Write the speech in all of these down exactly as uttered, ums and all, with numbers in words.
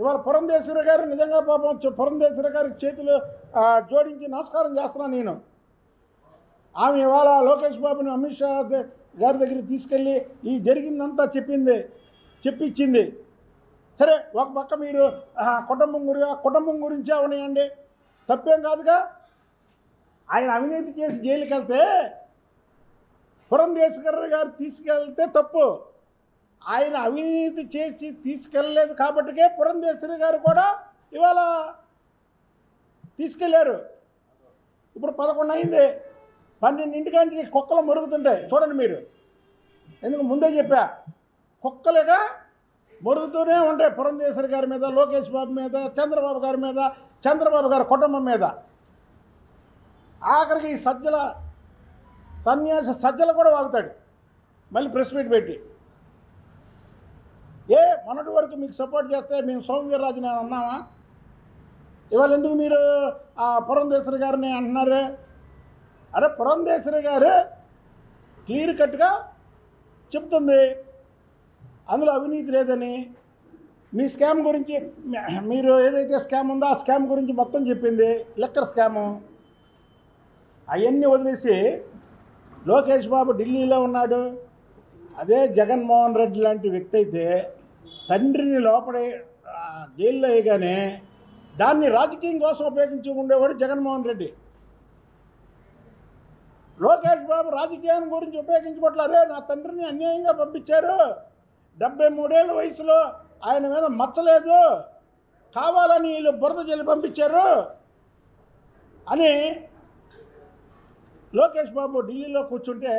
ఇవాళ పురంధేశ్వరి గారు నిజంగా పాపం పురంధేశ్వరి గారి చేతులు జోడించి నమస్కారం చేస్తున్నాను నేను. ఆమె ఇవాళ లోకేష్ బాబుని అమిత్ షా గారి దగ్గరికి తీసుకెళ్ళి ఈ జరిగిందంతా చెప్పింది చెప్పించింది. సరే, ఒక పక్క మీరు కుటుంబం గురి కుటుంబం గురించి అవనియండి, తప్పేం కాదుగా. ఆయన అవినీతి చేసి జైలుకి వెళ్తే పురంధేశ్వరి గారు తీసుకెళ్తే తప్పు. ఆయన అవినీతి చేసి తీసుకెళ్ళలేదు కాబట్టికే పురంధేశ్వరి గారు కూడా ఇవాళ తీసుకెళ్ళారు. ఇప్పుడు పదకొండు అయింది, పన్నెండింటికి కుక్కలు మొరుగుతుంటాయి చూడండి మీరు. ఎందుకు ముందే చెప్పా, కుక్కలుగా మొరుగుతూనే ఉంటాయి పురంధేశ్వరి గారి మీద, లోకేష్ బాబు మీద, చంద్రబాబు గారి మీద, చంద్రబాబు గారి కుటుంబం మీద. ఆఖరికి ఈ సజ్జల సన్యాసి సజ్జలు కూడా వాగుతాడు మళ్ళీ ప్రెస్ మీట్ పెట్టి. ఏ మొన్నటి వరకు మీకు సపోర్ట్ చేస్తే మేము సౌమ్యరాజుని అన్నామా, ఇవాళ ఎందుకు మీరు ఆ పురంధేశ్వరి గారిని అంటున్నారు? అరే, పురంధేశ్వరి గారు క్లియర్ కట్గా చెప్తుంది అందులో అవినీతి లేదని. మీ స్కామ్ గురించి, మీరు ఏదైతే స్కామ్ ఉందో ఆ స్కామ్ గురించి మొత్తం చెప్పింది, లిక్కర్ స్కాము. అవన్నీ వదిలేసి లోకేష్ బాబు ఢిల్లీలో ఉన్నాడు. అదే జగన్మోహన్ రెడ్డి లాంటి వ్యక్తి అయితే తండ్రిని లోపడే జైల్లో వేయగానే దాన్ని రాజకీయం కోసం ఉపయోగించి ఉండేవాడు జగన్మోహన్ రెడ్డి. లోకేష్ బాబు రాజకీయం గురించి ఉపయోగించబట్లరే, నా తండ్రిని అన్యాయంగా పంపించారు, డెబ్బై మూడేళ్ళ వయసులో ఆయన మీద మచ్చలేదు, కావాలని వీళ్ళు బురద జల్లి పంపించారు అని లోకేష్ బాబు ఢిల్లీలో కూర్చుంటే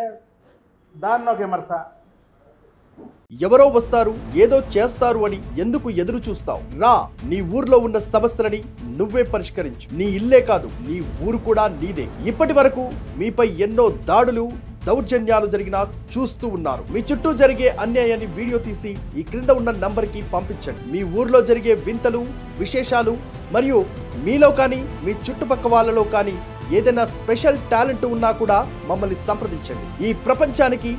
దానిలో విమర్శ. ఎవరో వస్తారు, ఏదో చేస్తారు అని ఎందుకు ఎదురు చూస్తావు? రా, నీ ఊర్లో ఉన్న సమస్యలని నువ్వే పరిష్కరించు. నీ ఇల్లే కాదు, నీ ఊరు కూడా నీదే. ఇప్పటి వరకు మీపై ఎన్నో దాడులు, దౌర్జన్యాలు జరిగినా చూస్తూ ఉన్నారు. మీ చుట్టూ జరిగే అన్యాయాన్ని వీడియో తీసి ఈ క్రింద ఉన్న నంబర్కి పంపించండి. మీ ఊర్లో జరిగే వింతలు, విశేషాలు మరియు మీలో కానీ మీ చుట్టుపక్క వాళ్ళలో కానీ ఏదైనా స్పెషల్ టాలెంట్ ఉన్నా కూడా మమ్మల్ని సంప్రదించండి. ఈ ప్రపంచానికి